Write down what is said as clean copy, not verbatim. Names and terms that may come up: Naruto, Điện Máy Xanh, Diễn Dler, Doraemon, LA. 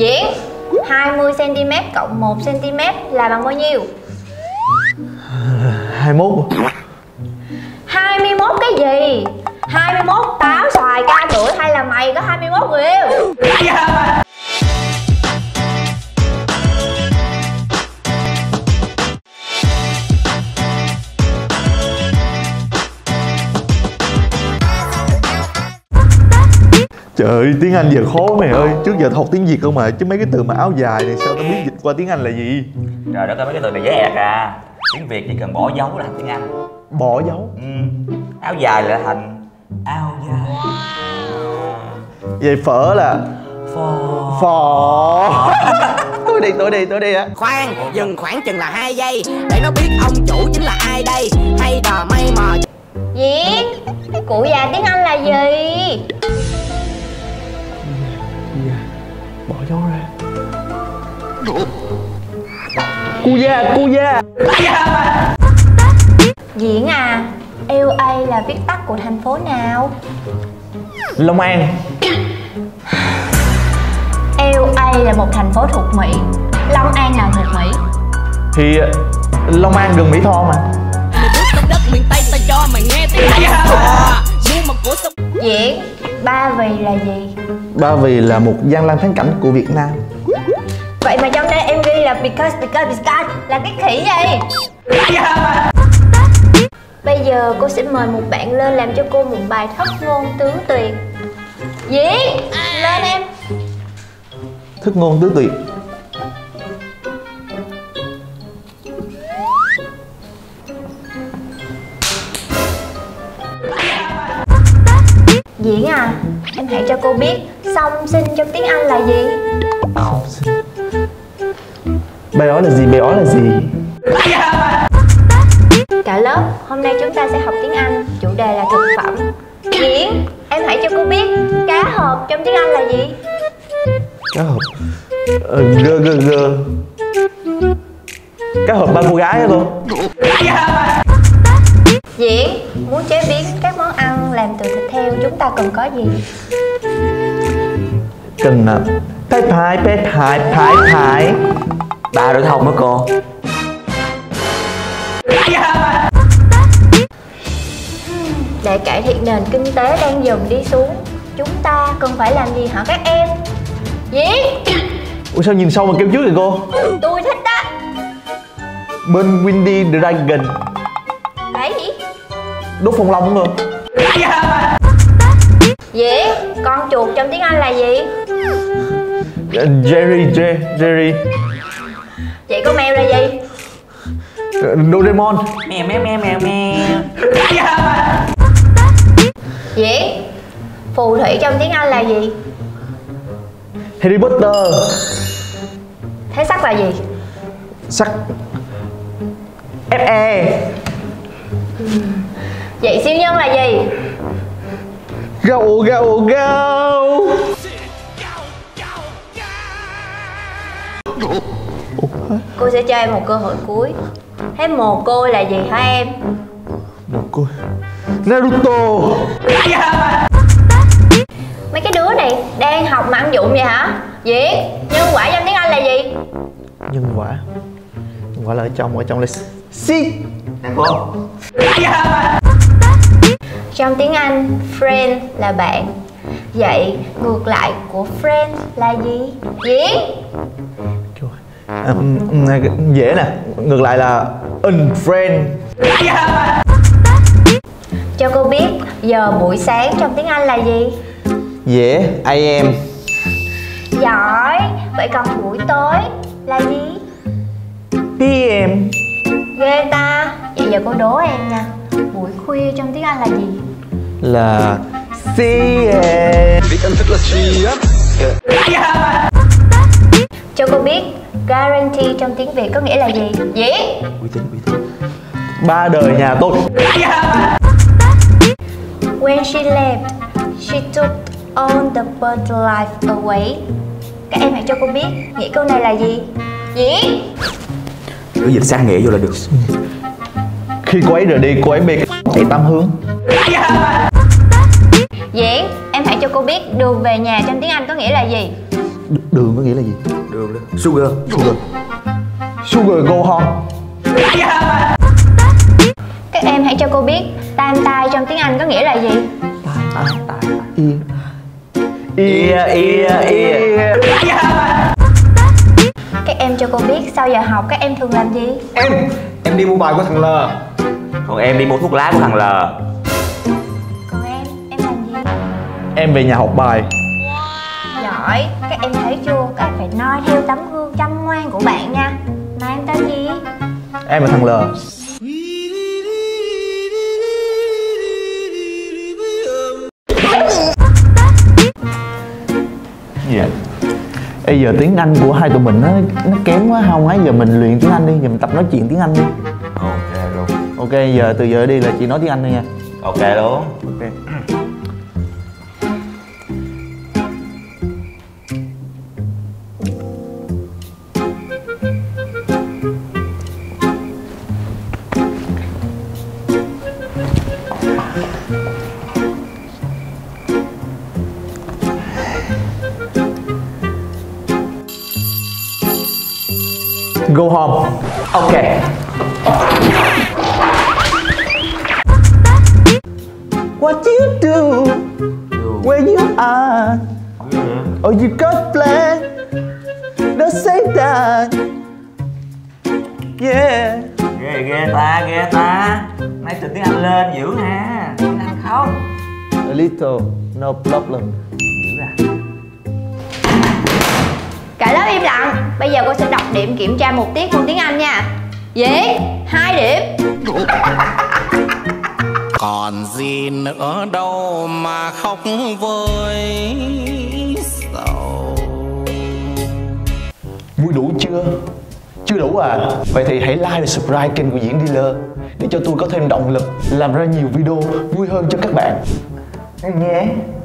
Diễn, 20cm cộng 1cm là bằng bao nhiêu? 21. 21 cái gì? 21 táo xoài ca rưỡi hay là mày có 21 người yêu? Trời ơi, tiếng Anh giờ khó mày ơi. Trước giờ học tiếng Việt không mà. Chứ mấy cái từ mà áo dài này sao tao biết dịch qua tiếng Anh là gì? Trời đất ơi, mấy cái từ này dễ ẹc à. Tiếng Việt chỉ cần bỏ dấu là thành tiếng Anh. Bỏ dấu? Ừ. Áo dài là thành áo dài. Vậy phở là phở. Phở. Tôi đi á. Khoan, dừng khoảng chừng là 2 giây để nó biết ông chủ chính là ai đây. Hay đò mây mờ. Diễn, cụ già tiếng Anh là gì? Bỏ dấu ra. Cu da. Diễn à, LA là viết tắt của thành phố nào? Long An. LA là một thành phố thuộc Mỹ. Long An nào thuộc Mỹ? Thì Long An gần Mỹ Tho mà. Diễn, Ba Vì là gì? Ba Vì là một danh lam thắng cảnh của Việt Nam. Vậy mà trong đây em ghi là because là cái khỉ gì? Bây giờ cô sẽ mời một bạn lên làm cho cô một bài thất ngôn tứ tuyệt. Diễn, lên em. Thất ngôn tứ tuyệt. Diễn à, em hãy cho cô biết song sinh trong tiếng Anh là gì? Bé ói là gì? Cả lớp, hôm nay chúng ta sẽ học tiếng Anh, chủ đề là thực phẩm. Diễn, em hãy cho cô biết cá hộp trong tiếng Anh là gì? Cá hộp... Gơ. Cá hộp ba cô gái hả con? Diễn, muốn chế biến các món ăn làm từ thịt heo chúng ta cần có gì? Cần thái. Ba được không hả cô? Để cải thiện nền kinh tế đang dần đi xuống, chúng ta cần phải làm gì hả các em? Diễn! Ủa sao nhìn sâu mà kêu trước vậy cô? Tôi thích đó. Bên Windy Dragon. Đấy gì? Đốt phong long luôn. Dễ, con chuột trong tiếng Anh là gì? Jerry. Vậy con mèo là gì? Doraemon. Mèo. Dễ, phù thủy trong tiếng Anh là gì? Harry Potter. Thế sắc là gì? Sắc Fe. Vậy siêu nhân là gì? Gâu. Cô sẽ cho em một cơ hội cuối. Thế mồ côi là gì hả em? Mồ côi Naruto. Mấy cái đứa này đang học mà ăn dụng vậy hả? Diễn, nhân quả trong tiếng Anh là gì? Nhân quả là ở trong là si. Trong tiếng Anh, friend là bạn. Vậy ngược lại của friend là gì? Diễn. Dễ nè, ngược lại là unfriend. Cho cô biết giờ buổi sáng trong tiếng Anh là gì? Dễ, am. Giỏi. Vậy còn buổi tối là gì? pm. Ghê ta. Vậy giờ cô đố em nha, buổi khuya trong tiếng Anh là gì? Là CM. Cho cô biết guarantee trong tiếng Việt có nghĩa là gì? Dĩ? Ba đời nhà tôi. When she left, she took all the bird life away. Các em hãy cho cô biết nghĩa câu này là gì? Dĩ? Cứ dịch sang nghĩa vô là được. Khi cô ấy rời đi, cô ấy bê chạy tam hướng. Diễn, em hãy cho cô biết đường về nhà trong tiếng Anh có nghĩa là gì? Đường có nghĩa là gì? Đường đó. Sugar. Sugar. Sugar go home. Các em hãy cho cô biết tam tai trong tiếng Anh có nghĩa là gì? Tai. Ear. Các em cho cô biết sau giờ học các em thường làm gì? Em đi mua bài của thằng L. Còn em đi mua thuốc lá của thằng L. Còn em làm gì? Em về nhà học bài. Giỏi, các em thấy chưa? Các em phải noi theo tấm gương chăm ngoan của bạn nha. Mà em tên gì? Em là thằng L. Bây giờ tiếng Anh của hai tụi mình nó kém quá không ấy, giờ mình luyện tiếng Anh đi, giờ mình tập nói chuyện tiếng Anh đi. Ok luôn. Ok, giờ từ giờ đi là chị nói tiếng Anh thôi nha. Ok luôn. Ok. Go home. Ok. What you do when you are? Oh, you got plan. Don't say that. Yeah. Ghê ta. Nay từ tiếng Anh lên dữ ha. Tiếng Anh không? A little, no problem. Dữ à? Cả lớp im lặng. Bây giờ cô sẽ đọc điểm kiểm tra một tiết môn tiếng Anh nha. Dễ 2 điểm. Còn gì nữa đâu mà khóc vơi sầu. Vui đủ chưa? Chưa đủ à? Vậy thì hãy like và subscribe kênh của Diễn Dler để cho tôi có thêm động lực làm ra nhiều video vui hơn cho các bạn. Nghe.